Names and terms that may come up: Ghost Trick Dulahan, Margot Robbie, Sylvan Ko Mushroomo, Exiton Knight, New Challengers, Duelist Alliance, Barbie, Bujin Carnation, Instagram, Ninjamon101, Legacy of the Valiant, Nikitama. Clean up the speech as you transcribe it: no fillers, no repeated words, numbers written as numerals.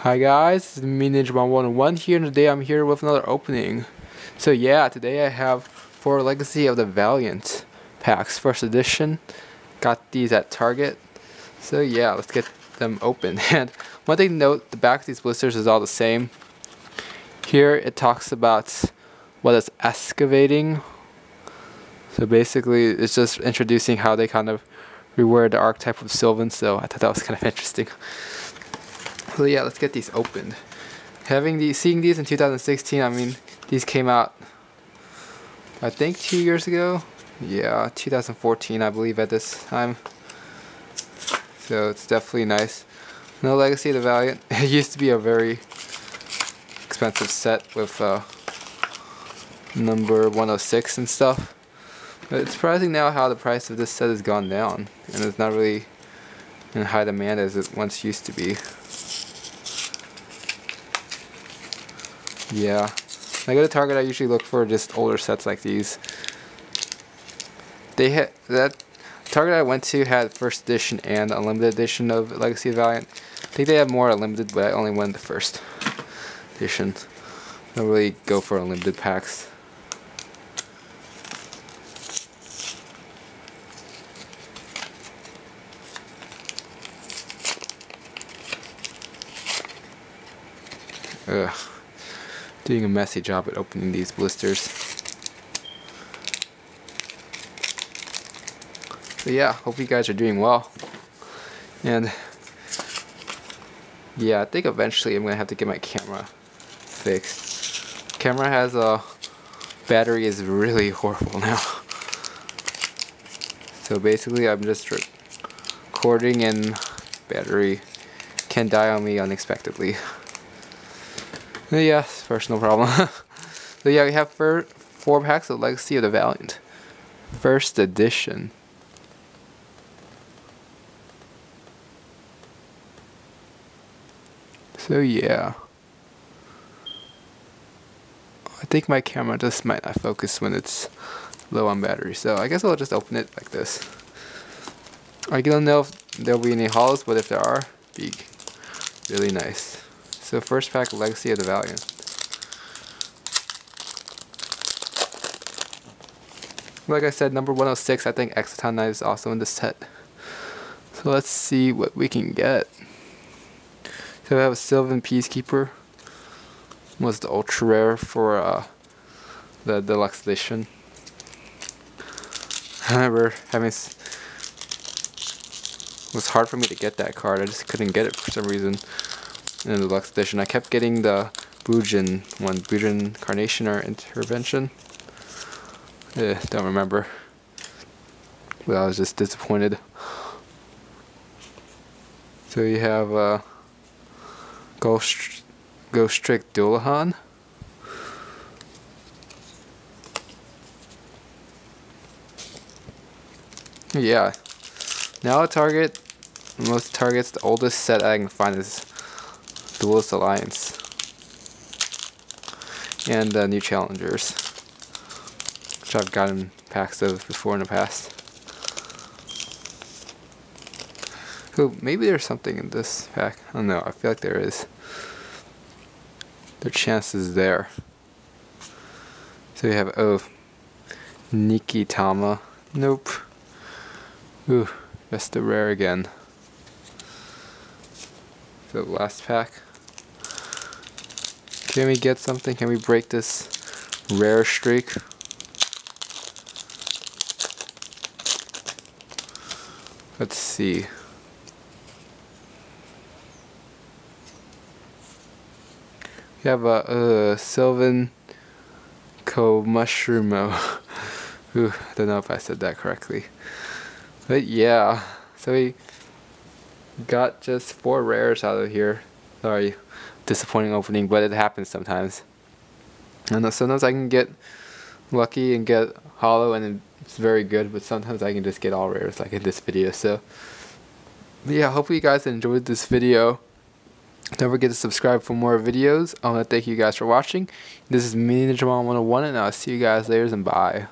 Hi guys, it's me Ninjamon101 here, and today I'm here with another opening. So yeah, today I have 4 Legacy of the Valiant packs, first edition. Got these at Target. So yeah, let's get them open. And one thing to note, the back of these blisters is all the same. Here it talks about what it's excavating. So basically it's just introducing how they kind of reword the archetype of Sylvan, so I thought that was kind of interesting. So yeah, let's get these opened. Seeing these in 2016, I mean, these came out, I think 2 years ago? Yeah, 2014, I believe, at this time. So it's definitely nice. No Legacy of the Valiant. It used to be a very expensive set with number 106 and stuff. But it's surprising now how the price of this set has gone down, and it's not really in high demand as it once used to be. Yeah, when I go to Target, I usually look for just older sets like these. They had that Target I went to had first edition and unlimited edition of Legacy of Valiant. I think they have more unlimited, but I only went the first edition. I don't really go for unlimited packs. Ugh. Doing a messy job at opening these blisters. So yeah, hope you guys are doing well. And yeah, I think eventually I'm gonna have to get my camera fixed. Camera has a battery is really horrible now. So basically I'm just recording and battery can die on me unexpectedly. Yeah, personal problem. So yeah, we have 4 packs of Legacy of the Valiant, first edition. So yeah, I think my camera just might not focus when it's low on battery, so I guess I'll just open it like this. I don't know if there'll be any hauls, but if there are, it'd be really nice. So first pack, Legacy of the Valiant. Like I said, number 106, I think Exiton Knight is also in this set. So let's see what we can get. So we have a Sylvan Peacekeeper. Was the ultra rare for the deluxe edition. I remember having... It was hard for me to get that card. I just couldn't get it for some reason. In the deluxe edition, I kept getting the Bujin one, Bujin Carnation or Intervention. Don't remember. But I was just disappointed. So you have Ghost Trick Dulahan. Yeah. Now a Target, most Targets, the oldest set I can find is Duelist Alliance and New Challengers, which I've gotten packs of before in the past. Oh, maybe there's something in this pack. I don't know, I feel like there is. The chance is there. So we have, oh, Nikitama. Nope. Ooh, that's the rare again. The last pack. Can we get something? Can we break this rare streak? Let's see. We have a Sylvan Ko Mushroomo. Ooh, I don't know if I said that correctly. But yeah, so we got just 4 rares out of here. Sorry, disappointing opening, but it happens sometimes. And sometimes I can get lucky and get hollow and it's very good, but sometimes I can just get all rares like in this video. So yeah, hopefully you guys enjoyed this video. Don't forget to subscribe for more videos. I want to thank you guys for watching. This is me Ninjamon101, and I'll see you guys later, and bye.